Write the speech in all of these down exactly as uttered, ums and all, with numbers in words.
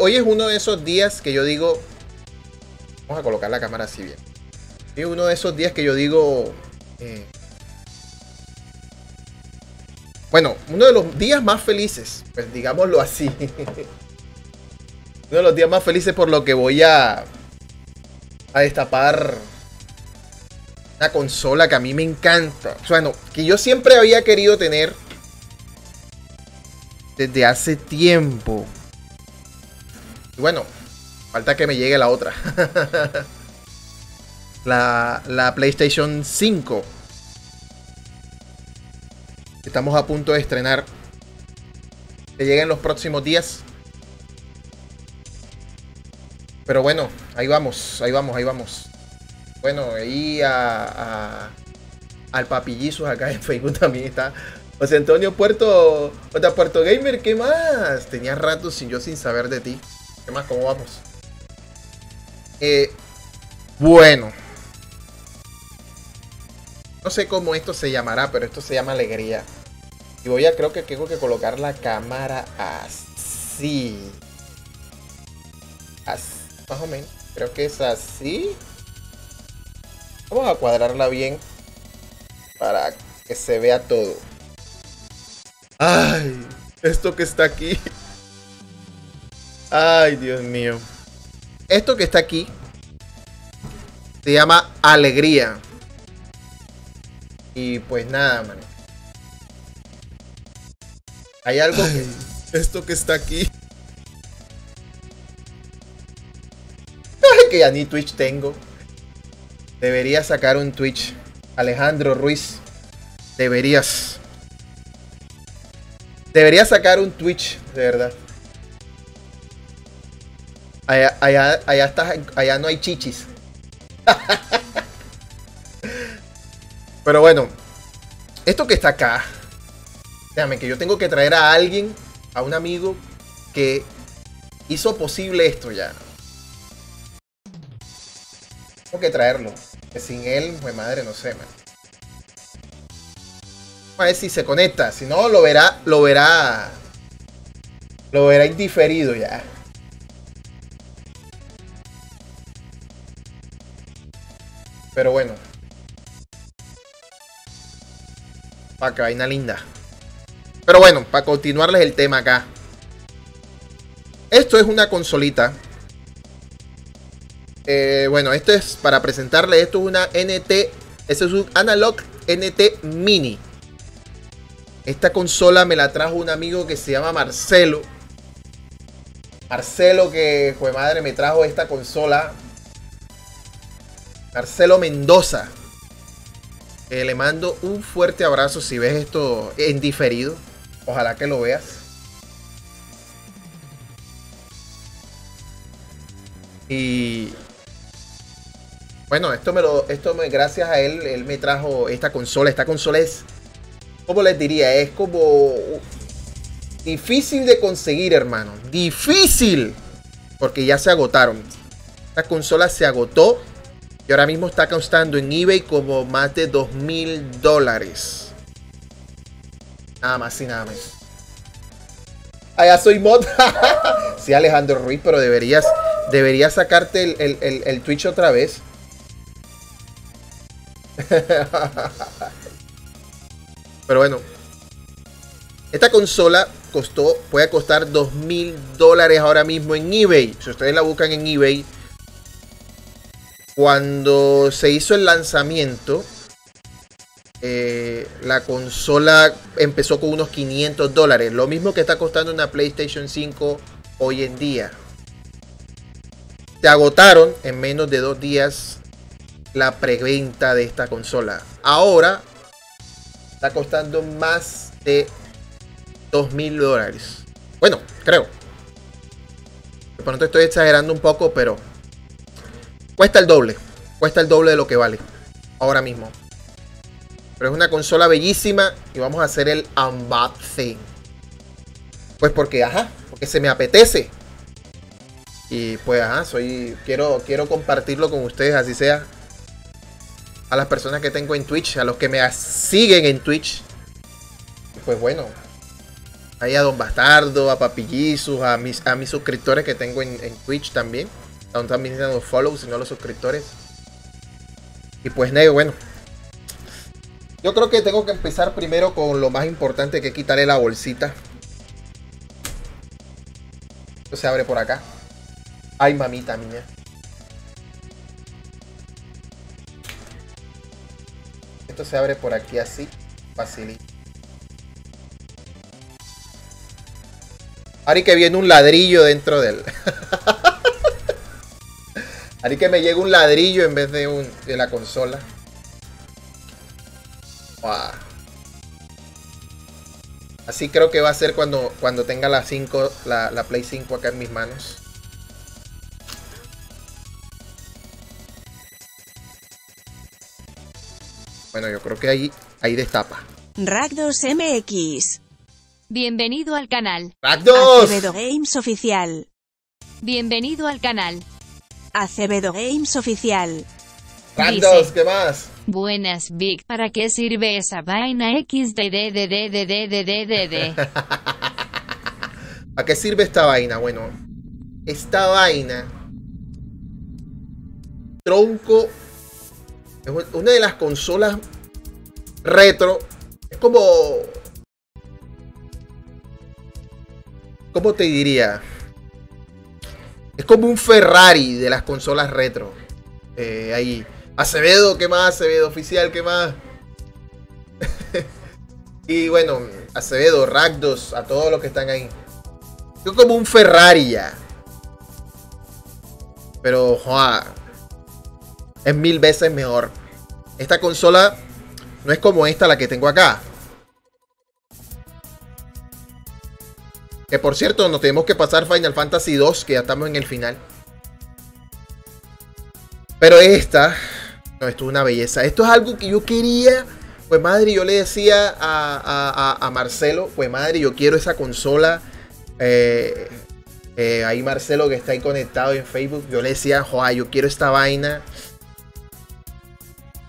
Hoy es uno de esos días que yo digo... Vamos a colocar la cámara así bien. Hoy es uno de esos días que yo digo... Eh... Bueno, uno de los días más felices, pues digámoslo así. Uno de los días más felices por lo que voy a... A destapar... Una consola que a mí me encanta. O sea, no, que yo siempre había querido tener... Desde hace tiempo. Y bueno, falta que me llegue la otra. la, la PlayStation cinco. Estamos a punto de estrenar. Que llegue en los próximos días. Pero bueno, ahí vamos, ahí vamos, ahí vamos. Bueno, ahí a, a, al papillizos acá en Facebook también está... José Antonio Puerto, J. Puerto Gamer, ¿qué más? Tenía rato sin yo sin saber de ti. ¿Qué más? ¿Cómo vamos? Eh, bueno. No sé cómo esto se llamará, pero esto se llama alegría. Y voy a, creo que tengo que colocar la cámara así. Así, más o menos. Creo que es así. Vamos a cuadrarla bien para que se vea todo. Ay, esto que está aquí. Ay, Dios mío. Esto que está aquí se llama alegría. Y pues nada, man. Hay algo Ay, que... Esto que está aquí. Ay, que ya ni Twitch tengo. Debería sacar un Twitch. Alejandro Ruiz, deberías... Debería sacar un Twitch, de verdad. Allá, allá, allá, está, allá no hay chichis. Pero bueno, esto que está acá. Déjame que yo tengo que traer a alguien, a un amigo, que hizo posible esto ya. Tengo que traerlo. Que sin él, pues madre, no sé, man. A ver si se conecta, si no lo verá, lo verá, lo verá indiferido ya. Pero bueno, para que vaina linda. Pero bueno, para continuarles el tema acá. Esto es una consolita. Eh, bueno, esto es para presentarles. Esto es una N T, este es un Analogue N T Mini. Esta consola me la trajo un amigo que se llama Marcelo. Marcelo que, jue madre, me trajo esta consola. Marcelo Mendoza. Eh, le mando un fuerte abrazo si ves esto en diferido. Ojalá que lo veas. Y... Bueno, esto me lo... Esto me, gracias a él, él me trajo esta consola. Esta consola es... ¿Cómo les diría? Es como difícil de conseguir, hermano. Difícil. Porque ya se agotaron. Esta consola se agotó. Y ahora mismo está costando en eBay como más de dos mil dólares. Nada más y nada menos. Allá soy mod. Sí, Alejandro Ruiz, pero deberías, deberías sacarte el, el, el, el Twitch otra vez. Pero bueno, esta consola costó, puede costar dos mil dólares ahora mismo en eBay. Si ustedes la buscan en eBay, cuando se hizo el lanzamiento, eh, la consola empezó con unos quinientos dólares. Lo mismo que está costando una PlayStation cinco hoy en día. Se agotaron en menos de dos días la preventa de esta consola. Ahora... Está costando más de dos mil dólares. Bueno, creo. De pronto estoy exagerando un poco, pero... Cuesta el doble. Cuesta el doble de lo que vale. Ahora mismo. Pero es una consola bellísima. Y vamos a hacer el unboxing. Pues porque, ajá. Porque se me apetece. Y pues, ajá. Soy, quiero, quiero compartirlo con ustedes, así sea. A las personas que tengo en Twitch, a los que me siguen en Twitch. Pues bueno, Ahí a Don Bastardo, a Papillizos, a mis, a mis suscriptores que tengo en, en Twitch también. Aún también los follows, sino los suscriptores. Y pues, nego, bueno. Yo creo que tengo que empezar primero con lo más importante, que es quitarle la bolsita. Esto se abre por acá. Ay, mamita mía. Esto se abre por aquí así. Facilito. Ari, que viene un ladrillo dentro del... Ari, que me llega un ladrillo en vez de, un, de la consola. Wow. Así creo que va a ser cuando, cuando tenga la, cinco, la, la Play cinco acá en mis manos. Bueno, yo creo que ahí, ahí destapa. Rakdos M X. Bienvenido al canal. ¡Rakdos! ACBedo Games Oficial. Bienvenido al canal. ACBedo Games Oficial. ¡Rakdos! ¿Qué más? Buenas, Vic. ¿Para qué sirve esa vaina equis de de de de de de de de? ¿Para qué sirve esta vaina? Bueno, esta vaina... Tronco... Es una de las consolas retro. Es como... ¿Cómo te diría? Es como un Ferrari de las consolas retro. Eh, ahí. Acevedo, ¿qué más? Acevedo Oficial, ¿qué más? Y bueno, Acevedo, Rakdos, a todos los que están ahí. Es como un Ferrari ya. Pero, joa, es mil veces mejor. Esta consola no es como esta, la que tengo acá. Que por cierto, nos tenemos que pasar Final Fantasy dos, que ya estamos en el final. Pero esta, no, esto es una belleza. Esto es algo que yo quería. Pues madre, yo le decía a, a, a Marcelo, pues madre, yo quiero esa consola. Eh, eh, ahí Marcelo, que está ahí conectado en Facebook, yo le decía, joa, yo quiero esta vaina.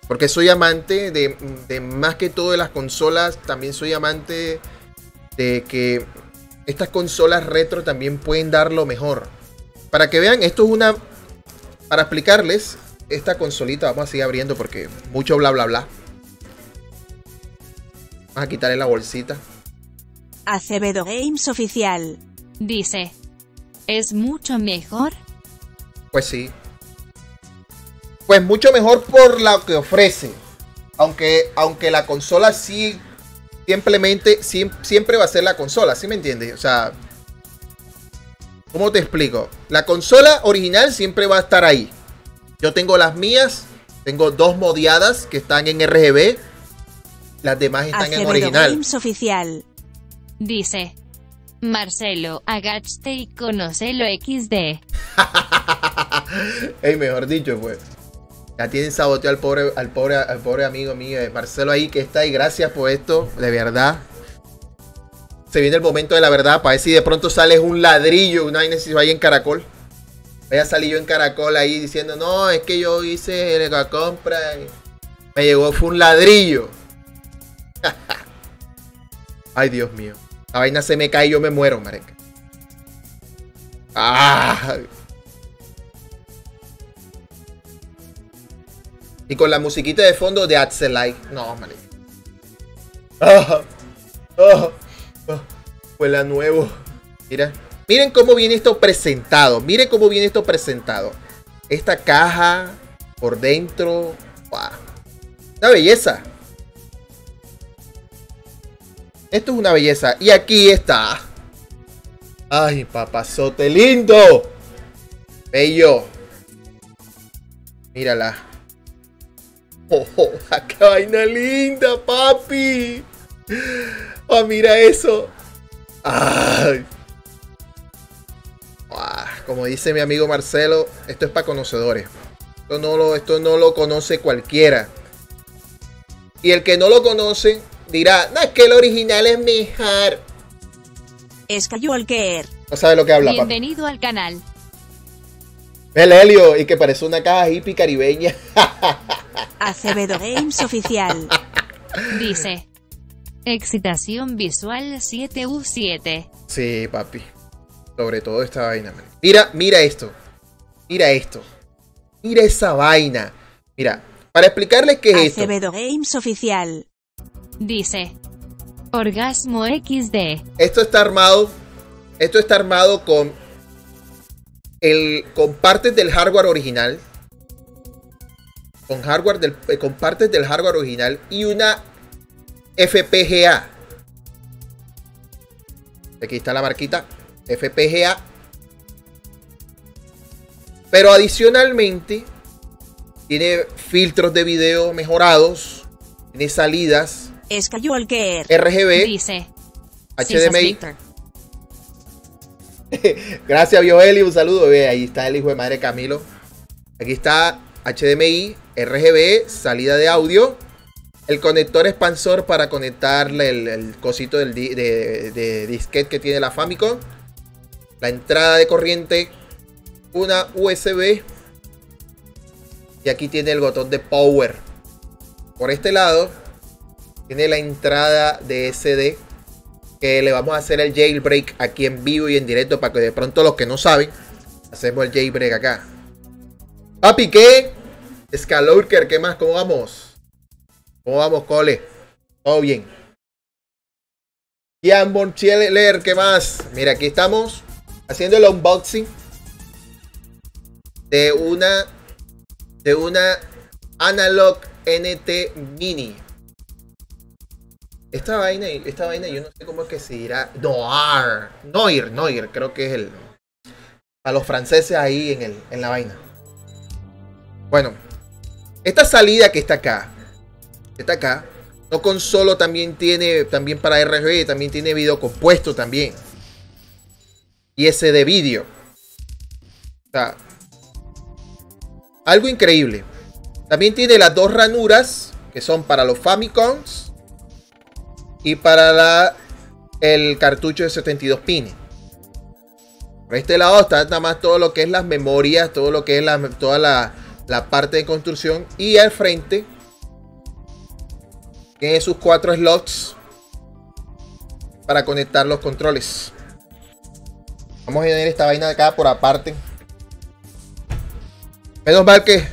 Porque soy amante de, de más que todo de las consolas. También soy amante de que estas consolas retro también pueden dar lo mejor. Para que vean, esto es una... Para explicarles, esta consolita, vamos a seguir abriendo porque mucho bla bla bla. Vamos a quitarle la bolsita. Acevedo Games Oficial. Dice, ¿es mucho mejor? Pues sí. Pues mucho mejor por lo que ofrece. Aunque, aunque la consola sí, simplemente, siempre va a ser la consola, ¿sí me entiendes? O sea, ¿cómo te explico? La consola original siempre va a estar ahí. Yo tengo las mías, tengo dos modeadas que están en R G B, las demás están en original. Games Oficial. Dice, Marcelo, agachaste y conocelo equis de. Ey, mejor dicho, pues. Ya tienen saboteado al pobre, al pobre, al pobre amigo mío, Marcelo ahí que está, y gracias por esto, de verdad. Se viene el momento de la verdad, para ver si de pronto sale un ladrillo, una vaina, si vaya en Caracol. Voy a salir yo en Caracol ahí diciendo, no, es que yo hice la compra, me llegó, fue un ladrillo. Ay, Dios mío. La vaina se me cae y yo me muero, mareca. Ah. Y con la musiquita de fondo de Axelay. No, mareca. Oh, oh. Oh, fue la nuevo. Mira, miren cómo viene esto presentado. Miren cómo viene esto presentado. Esta caja por dentro. ¡Wow! Una belleza. Esto es una belleza. Y aquí está. Ay, papazote lindo. Bello. Mírala. Oh, oh, qué vaina linda, papi. Oh, mira eso. Ay. Ah, como dice mi amigo Marcelo, esto es para conocedores. Esto no, lo, esto no lo conoce cualquiera. Y el que no lo conoce dirá, no, es que el original es mejor. Es que yo al que er. No sabe lo que habla. Bienvenido papi al canal. El Helio, y que parece una caja hippie caribeña. Acevedo Games Oficial. Dice, Excitación visual siete u siete. Sí, papi. Sobre todo esta vaina, man. Mira, mira esto. Mira esto. Mira esa vaina. Mira, para explicarles qué es esto. Games Oficial. Dice. Orgasmo equis de. Esto está armado. Esto está armado con el con partes del hardware original. Con hardware del con partes del hardware original y una F P G A. Aquí está la marquita F P G A. Pero adicionalmente tiene filtros de video mejorados, tiene salidas R G B, dice, H D M I. Gracias, Bioeli, un saludo. Ve, ahí está el hijo de madre Camilo. Aquí está H D M I, R G B, salida de audio. El conector expansor para conectarle el, el cosito del di, de, de disquete que tiene la Famicom. La entrada de corriente. Una U S B. Y aquí tiene el botón de power. Por este lado tiene la entrada de S D. Que le vamos a hacer el jailbreak aquí en vivo y en directo. Para que de pronto los que no saben, hacemos el jailbreak acá. Papi, ¿qué? Scalorker, ¿qué más? ¿Cómo vamos? ¿Cómo vamos, cole? Todo bien. Ian Boncheller, ¿qué más? Mira, aquí estamos haciendo el unboxing de una de una Analogue N T Mini. Esta vaina, esta vaina, yo no sé cómo es que se dirá. Noir, Noir, Noir, creo que es el a los franceses ahí en el en la vaina. Bueno, esta salida que está acá. Está acá, no con solo también tiene, también para R G B, también tiene video compuesto también. Y ese de vídeo. O sea, algo increíble. También tiene las dos ranuras que son para los Famicoms y para la, el cartucho de setenta y dos pines. Por este lado está nada más todo lo que es las memorias, todo lo que es la, toda la, la parte de construcción y al frente. Tiene sus cuatro slots para conectar los controles. Vamos a tener esta vaina de acá por aparte. Menos mal que...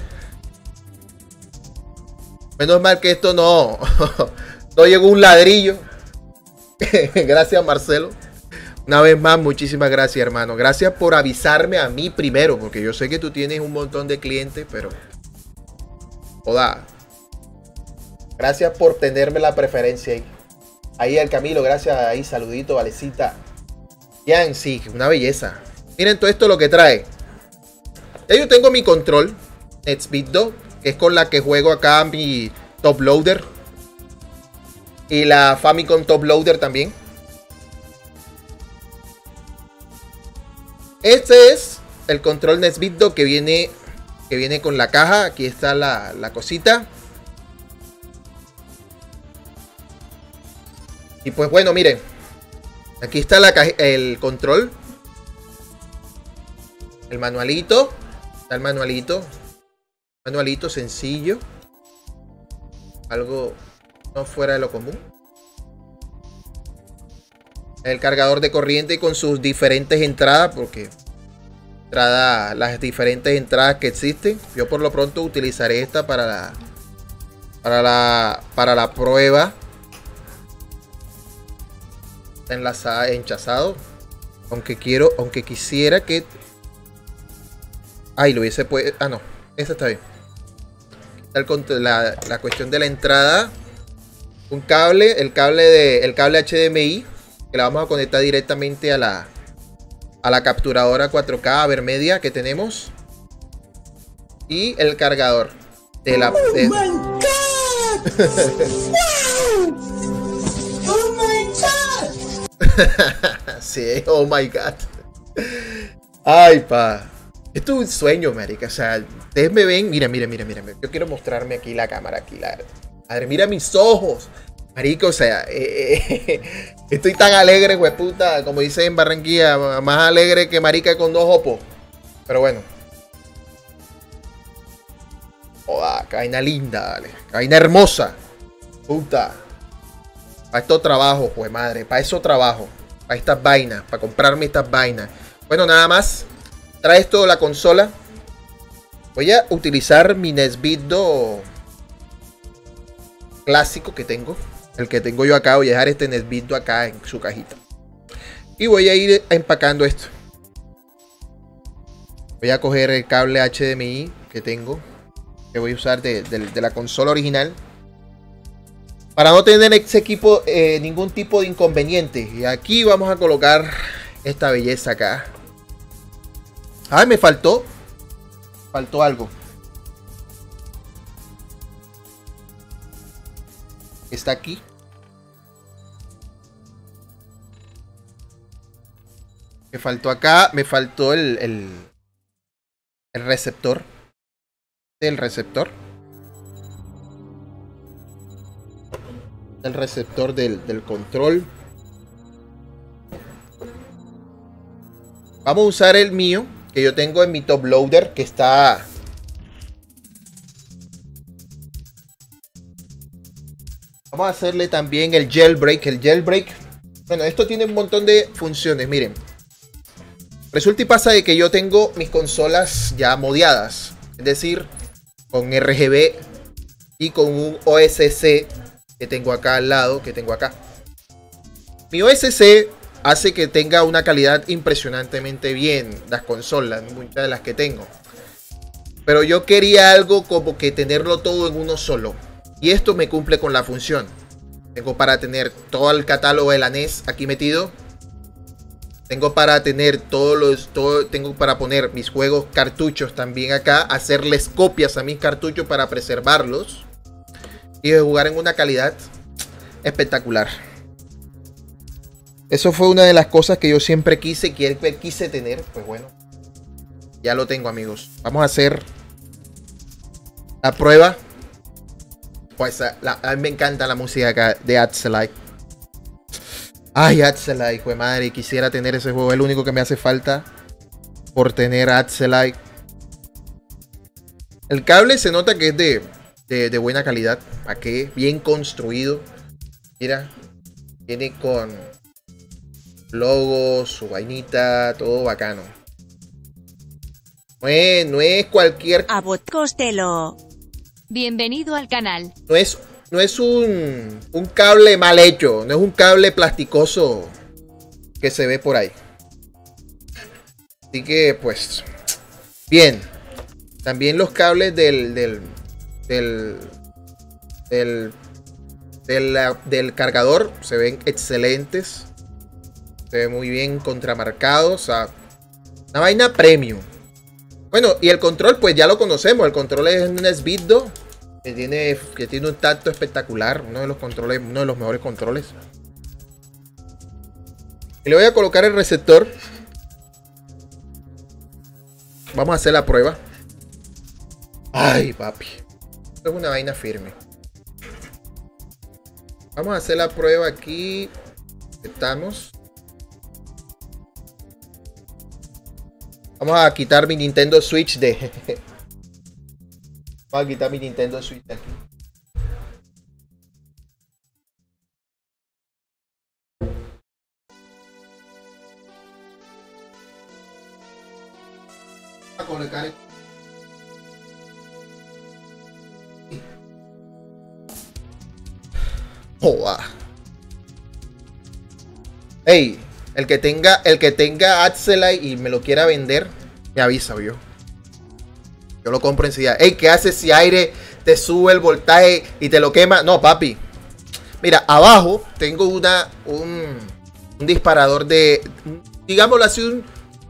Menos mal que esto no... No llegó un ladrillo. Gracias, Marcelo. Una vez más, muchísimas gracias, hermano. Gracias por avisarme a mí primero. Porque yo sé que tú tienes un montón de clientes, pero... Joda. Gracias por tenerme la preferencia ahí. Ahí al Camilo, gracias ahí, saludito, valecita. Yan, sí, una belleza. Miren todo esto lo que trae. Ya yo tengo mi control, eight bit do, que es con la que juego acá mi Top Loader. Y la Famicom Top Loader también. Este es el control eight bit do que viene, que viene con la caja. Aquí está la, la cosita. Y pues bueno, miren, aquí está la el control, el manualito, está el manualito, manualito sencillo, algo no fuera de lo común. El cargador de corriente con sus diferentes entradas, porque entrada, las diferentes entradas que existen. Yo por lo pronto utilizaré esta para la, para la, para la prueba. Enlazada, enchazado, aunque quiero, aunque quisiera que, ay, lo hubiese puesto, ah no, esa está bien. La, la cuestión de la entrada, un cable, el cable de, el cable H D M I que la vamos a conectar directamente a la, a la capturadora cuatro K a ver media que tenemos y el cargador de la. Oh de... my God. Oh my God. Sí, oh my God. Ay, pa. Esto es un sueño, marica. O sea, ustedes me ven. Mira, mira, mira, mira. Yo quiero mostrarme aquí la cámara. Aquí la... A ver, mira mis ojos. Marica, o sea, eh, eh, estoy tan alegre, hueputa. Como dicen en Barranquilla, más alegre que marica con dos opos. Pero bueno. Joda, vaina linda, dale. Vaina hermosa. Puta. Para esto trabajo, pues madre. Para eso trabajo. Para estas vainas. Para comprarme estas vainas. Bueno, nada más. Trae esto de la consola. Voy a utilizar mi NESBitDo clásico que tengo. El que tengo yo acá. Voy a dejar este NESBitDo acá en su cajita. Y voy a ir empacando esto. Voy a coger el cable H D M I que tengo. Que voy a usar de, de, de la consola original. Para no tener este equipo eh, ningún tipo de inconveniente. Y aquí vamos a colocar esta belleza acá. Ay, me faltó. Faltó algo. Está aquí. Me faltó acá. Me faltó el, el, el receptor. El receptor. El receptor del, del control. Vamos a usar el mío que yo tengo en mi top loader, que está vamos a hacerle también el jailbreak. El jailbreak, bueno, esto tiene un montón de funciones. Miren, resulta y pasa de que yo tengo mis consolas ya modeadas, es decir, con R G B y con un O S C que tengo acá al lado, que tengo acá. Mi O S C hace que tenga una calidad impresionantemente bien las consolas, muchas de las que tengo. Pero yo quería algo como que tenerlo todo en uno solo. Y esto me cumple con la función. Tengo para tener todo el catálogo de la N E S aquí metido. Tengo para tener todos los... Todo, tengo para poner mis juegos cartuchos también acá. Hacerles copias a mis cartuchos para preservarlos. Y jugar en una calidad espectacular. Eso fue una de las cosas que yo siempre quise, que quise tener. Pues bueno, ya lo tengo, amigos. Vamos a hacer la prueba. Pues a, la, a mí me encanta la música acá de Axelay. Ay, Axelay, hijo de madre. Quisiera tener ese juego. Es lo único que me hace falta por tener Axelay. El cable se nota que es de... De, de buena calidad, ¿para qué? Bien construido. Mira, viene con logos, su vainita, todo bacano. No es, no es cualquier... Abot Costello. Bienvenido al canal. No es, no es un, un cable mal hecho, no es un cable plasticoso que se ve por ahí. Así que, pues, bien. También los cables del... del Del, del, del, del cargador se ven excelentes, se ve muy bien contramarcado, o sea, una vaina premium. Bueno, y el control pues ya lo conocemos. El control es un NESBitDo que tiene, que tiene un tacto espectacular, uno de los controles, uno de los mejores controles. Y le voy a colocar el receptor. Vamos a hacer la prueba. Ay, papi, es una vaina firme. Vamos a hacer la prueba aquí. Estamos. Vamos a quitar mi Nintendo Switch de... Vamos a quitar mi Nintendo Switch de aquí. Vamos a colocar el... Hey, el que tenga el que tenga Axelay y me lo quiera vender, me avisa, yo. Yo lo compro enseguida. Hey, ¿qué hace si aire te sube el voltaje y te lo quema? No, papi. Mira, abajo tengo una un, un disparador de, digámoslo así, un,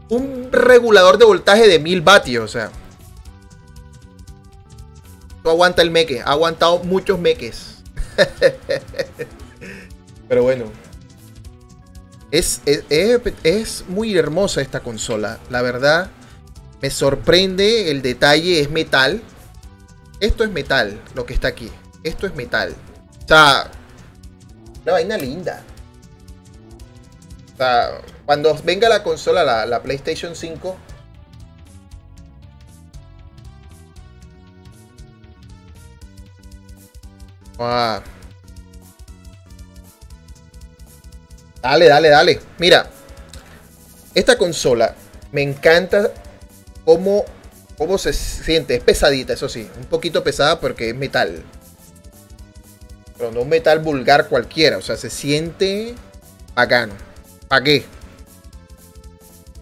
un regulador de voltaje de mil vatios, o sea. No aguanta el meque, ha aguantado muchos meques. Pero bueno, es, es, es, es muy hermosa esta consola. La verdad, me sorprende el detalle. Es metal. Esto es metal, lo que está aquí. Esto es metal. O sea, una vaina linda. O sea, cuando venga la consola, la, la PlayStation cinco. Vamos a, Dale, dale, dale. Mira, esta consola me encanta cómo, cómo se siente. Es pesadita, eso sí. Un poquito pesada porque es metal. Pero no un metal vulgar cualquiera. O sea, se siente bacano. ¿Para qué?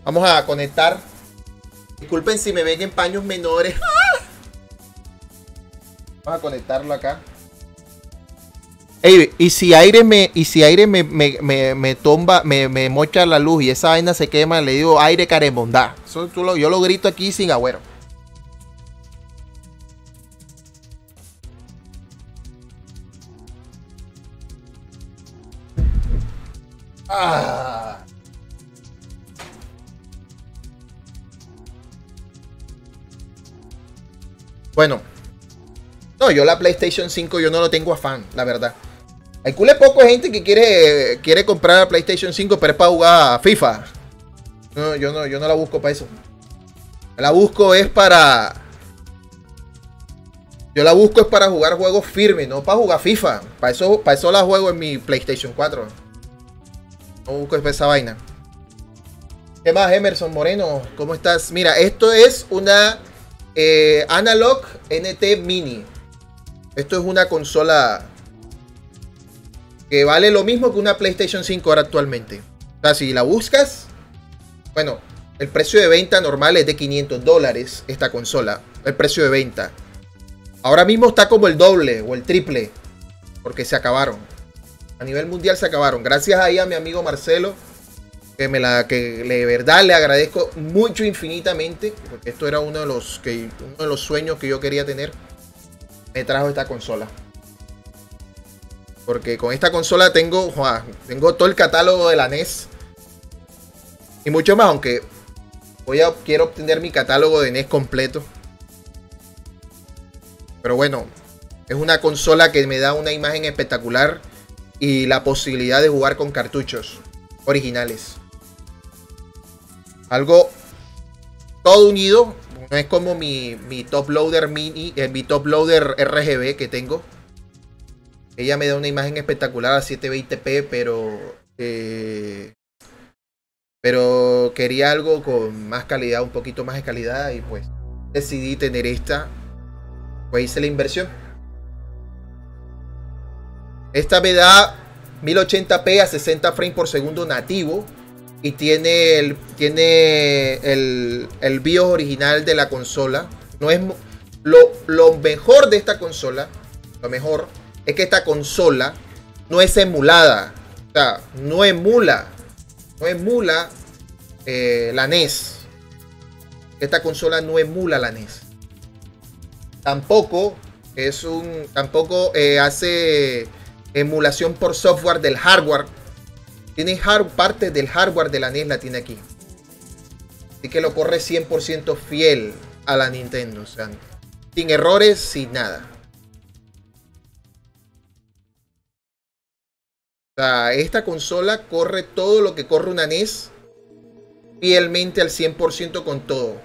Vamos a conectar. Disculpen si me ven en paños menores. Vamos a conectarlo acá. Ey, y si aire me, y si aire me, me, me, me tomba, me, me mocha la luz y esa vaina se quema, le digo aire carembondá. Eso tú lo, yo lo grito aquí sin agüero. Ah. Bueno. No, yo la PlayStation cinco yo no lo tengo afán, la verdad. Hay cule poco gente que quiere, quiere comprar la PlayStation cinco, pero es para jugar a FIFA. No, yo no, yo no la busco para eso. La busco es para... Yo la busco es para jugar juegos firmes, no para jugar FIFA. Para eso, para eso la juego en mi PlayStation cuatro. No busco esa vaina. ¿Qué más, Emerson Moreno? ¿Cómo estás? Mira, esto es una eh, Analogue N T Mini. Esto es una consola que vale lo mismo que una PlayStation cinco ahora actualmente. O sea, si la buscas, bueno, el precio de venta normal es de quinientos dólares esta consola. El precio de venta. Ahora mismo está como el doble o el triple. Porque se acabaron. A nivel mundial se acabaron. Gracias ahí a mi amigo Marcelo. Que me la, que de verdad le agradezco mucho infinitamente. Porque esto era uno de los, que, uno de los sueños que yo quería tener. Me trajo esta consola. Porque con esta consola tengo, wow, tengo todo el catálogo de la N E S. Y mucho más, aunque voy a, quiero obtener mi catálogo de N E S completo. Pero bueno, es una consola que me da una imagen espectacular. Y la posibilidad de jugar con cartuchos originales. Algo todo unido. No es como mi, mi top loader mini, eh, mi top loader R G B que tengo. Ella me da una imagen espectacular a siete veinte p, pero eh, pero quería algo con más calidad, un poquito más de calidad, y pues decidí tener esta. Pues hice la inversión. Esta me da mil ochenta p a sesenta frames por segundo nativo y tiene el tiene el, el BIOS original de la consola. No es lo, lo mejor de esta consola, lo mejor es que esta consola no es emulada. O sea, no emula. No emula eh, la N E S. Esta consola no emula la N E S. Tampoco es un. Tampoco eh, hace emulación por software del hardware. Tiene hard, parte del hardware de la N E S la tiene aquí. Así que lo corre cien por ciento fiel a la Nintendo. O sea, sin errores, sin nada. O sea, esta consola corre todo lo que corre una N E S fielmente al cien por ciento con todo.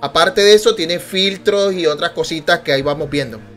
Aparte de eso, tiene filtros y otras cositas que ahí vamos viendo.